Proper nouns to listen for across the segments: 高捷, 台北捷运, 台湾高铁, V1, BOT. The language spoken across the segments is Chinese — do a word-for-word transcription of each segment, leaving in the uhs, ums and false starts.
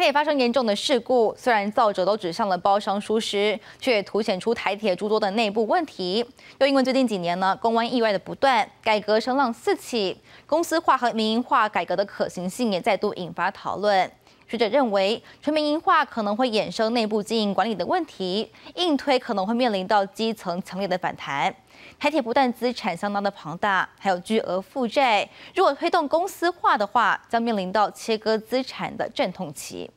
台铁发生严重的事故，虽然造者都指向了包商疏失，却也凸显出台铁诸多的内部问题。又因为最近几年呢，公关意外的不断，改革声浪四起，公司化和民营化改革的可行性也再度引发讨论。学者认为，全民营化可能会衍生内部经营管理的问题，硬推可能会面临到基层强烈的反弹。台铁不但资产相当的庞大，还有巨额负债，如果推动公司化的话，将面临到切割资产的阵痛期。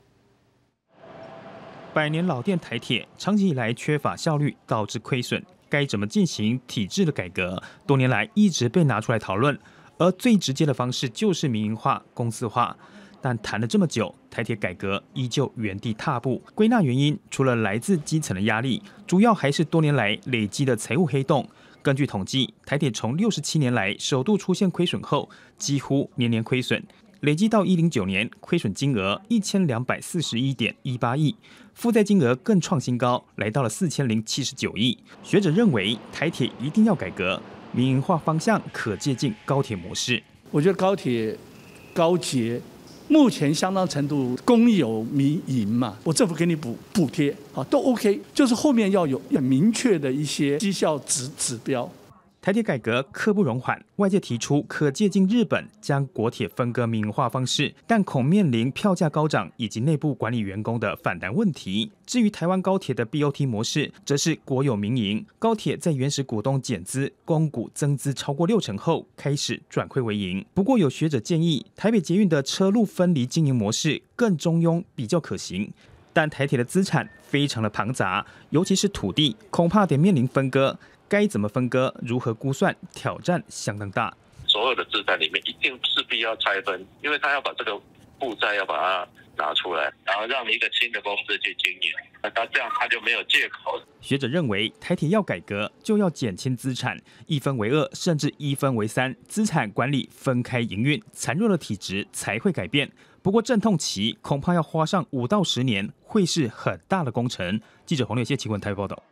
百年老店台铁长期以来缺乏效率，导致亏损。该怎么进行体制的改革，多年来一直被拿出来讨论。而最直接的方式就是民营化、公司化。但谈了这么久，台铁改革依旧原地踏步。归纳原因，除了来自基层的压力，主要还是多年来累积的财务黑洞。根据统计，台铁从六十七年来首度出现亏损后，几乎年年亏损。 累计到一零九年，亏损金额一千两百四十一点一八亿，负债金额更创新高，来到了四千零七十九亿。学者认为，台铁一定要改革，民营化方向可借鉴高铁模式。我觉得高铁、高捷目前相当程度公有民营嘛，我政府给你补补贴啊，都 OK， 就是后面要有很明确的一些绩效指指标。 台铁改革刻不容缓，外界提出可借鉴日本将国铁分割民营化方式，但恐面临票价高涨以及内部管理员工的反弹问题。至于台湾高铁的 B O T 模式，则是国有民营，高铁在原始股东减资、公股增资超过六成后，开始转亏为盈。不过有学者建议，台北捷运的车路分离经营模式更中庸，比较可行。 但台铁的资产非常的庞杂，尤其是土地，恐怕得面临分割。该怎么分割，如何估算，挑战相当大。所有的资产里面，一定势必要拆分，因为他要把这个负债要把它拿出来，然后让一个新的公司去经营。那他这样他就没有借口。学者认为，台铁要改革，就要减轻资产，一分为二，甚至一分为三，资产管理分开营运，孱弱的体质才会改变。 不过，阵痛期恐怕要花上五到十年，会是很大的工程。记者黄柳谢、齐文台报道。